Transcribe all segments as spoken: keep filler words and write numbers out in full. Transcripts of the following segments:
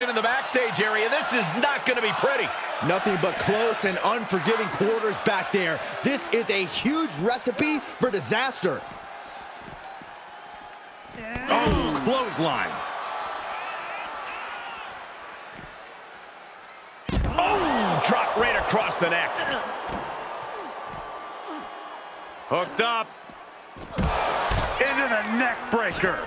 In the backstage area, this is not going to be pretty. Nothing but close and unforgiving quarters back there. This is a huge recipe for disaster. Yeah. Oh, clothesline. Oh, drop right across the neck. Hooked up. Into the neck breaker.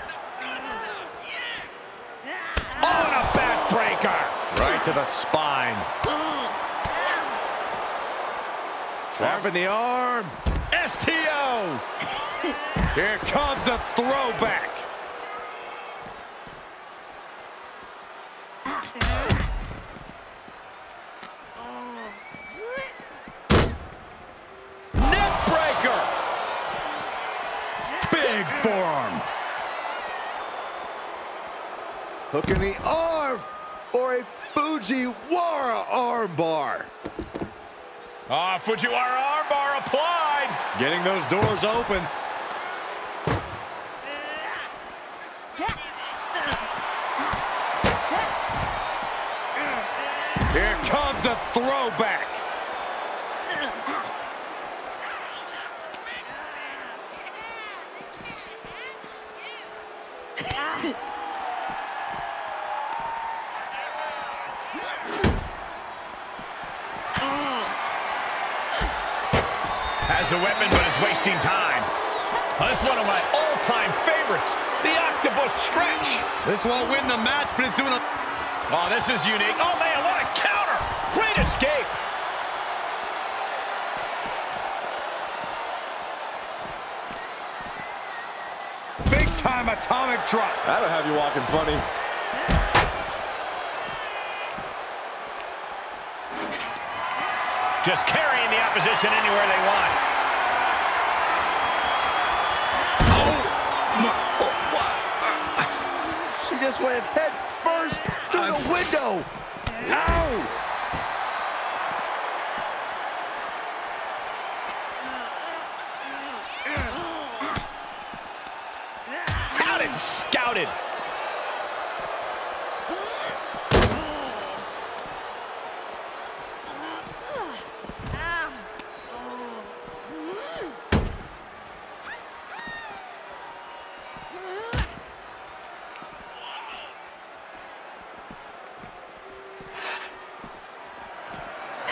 Right to the spine. Trapping the arm. S T O! Here comes the throwback. Neck breaker. Big forearm. Hooking the arm for a Fujiwara armbar. Ah, Fujiwara armbar applied. Getting those doors open. Here comes the throwback. Has a weapon, but is wasting time. That's one of my all-time favorites, the octopus stretch. This won't win the match, but it's doing a... Oh, this is unique. Oh, man, what a counter. Great escape. Big-time atomic drop. That'll have you walking funny. Just carrying the opposition anywhere they want. Oh, my, oh, what? She just went head first through the window. No! Out and scouted.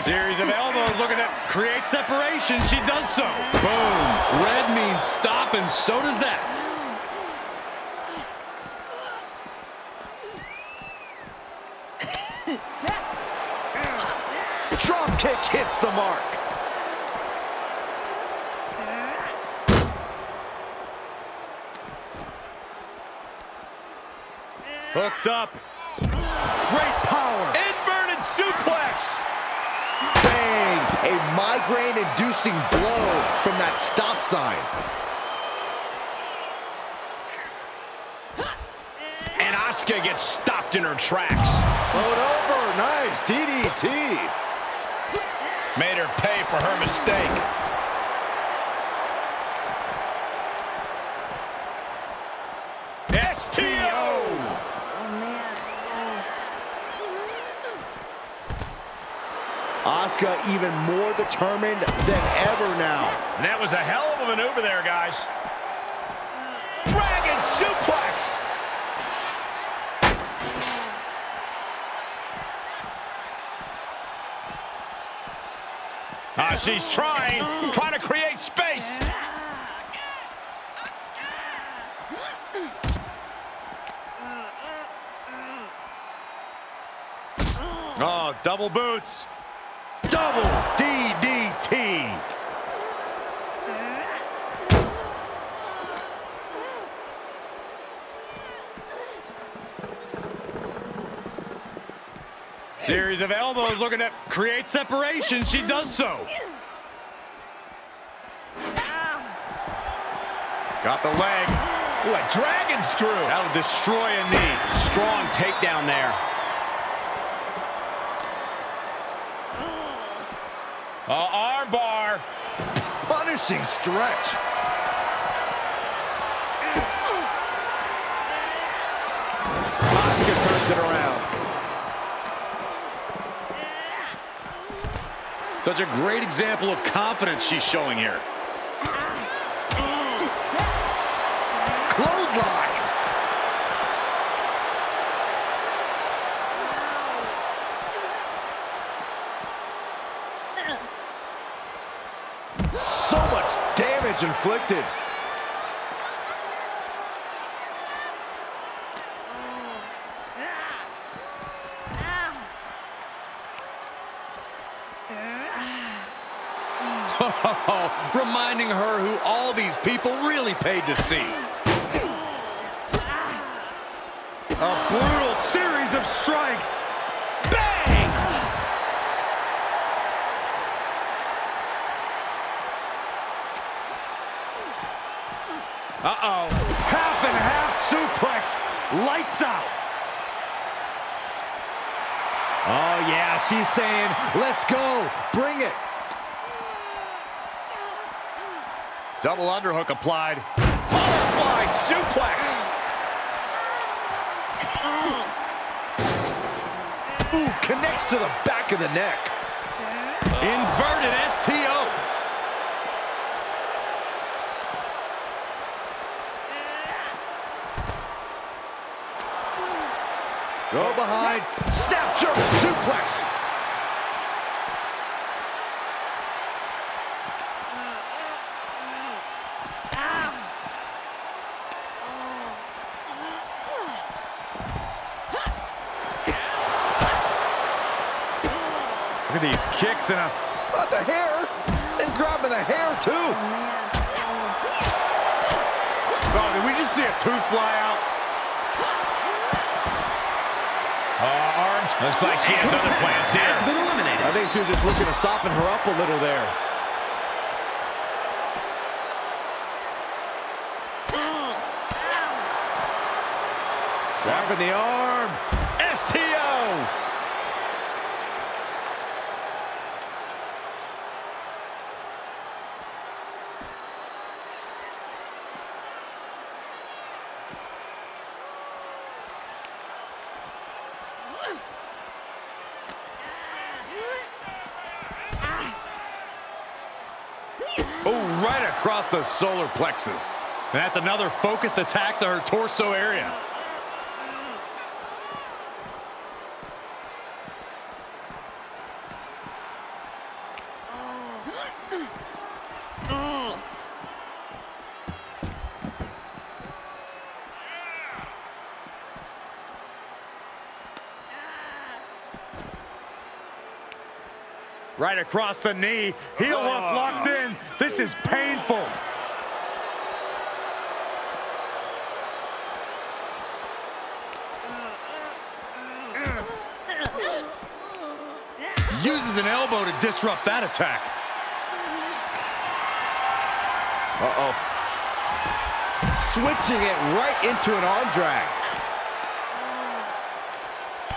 Series of elbows looking to create separation. She does so. Boom. Red means stop, and so does that. Drop kick hits the mark. Hooked up. Great power. Inverted suplex. Bang! A migraine-inducing blow from that stop sign. And Asuka gets stopped in her tracks. Load over, nice D D T. Made her pay for her mistake. S T O! Asuka even more determined than ever now. And that was a hell of a maneuver there, guys. Dragon suplex! Ah, she's trying, trying to create space. Oh, double boots. Double D D T. Series of elbows looking to create separation. She does so. Got the leg. Ooh, a dragon screw. That'll destroy a knee. Strong takedown there. Uh, arm bar. Punishing stretch. Asuka turns it around. Such a great example of confidence she's showing here. Clothesline. So much damage inflicted. Oh, reminding her who all these people really paid to see. A brutal series of strikes. Bang! Uh-oh. Half and half suplex. Lights out. Oh, yeah, she's saying, let's go. Bring it. Double underhook applied. Butterfly suplex. Ooh, connects to the back of the neck. Inverted S T O. Go behind. Snap German suplex. Look at these kicks and a, not the hair, and grabbing the hair too. Oh, did we just see a tooth fly out? Uh, arms. Looks like she has other plans here. Been eliminated. I think she was just looking to soften her up a little there. Grabbing the arm. S T O. Oh, right across the solar plexus. And that's another focused attack to her torso area. Right across the knee, heel up, locked in. This is painful. Uses an elbow to disrupt that attack. Uh-oh. Switching it right into an arm drag.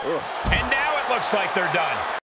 Oof. And now it looks like they're done.